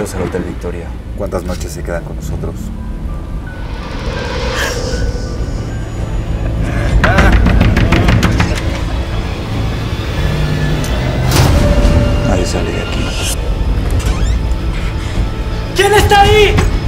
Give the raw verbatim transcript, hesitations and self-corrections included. Bienvenidos al Hotel Victoria. ¿Cuántas noches se quedan con nosotros? Nadie sale de aquí. ¿Quién está ahí?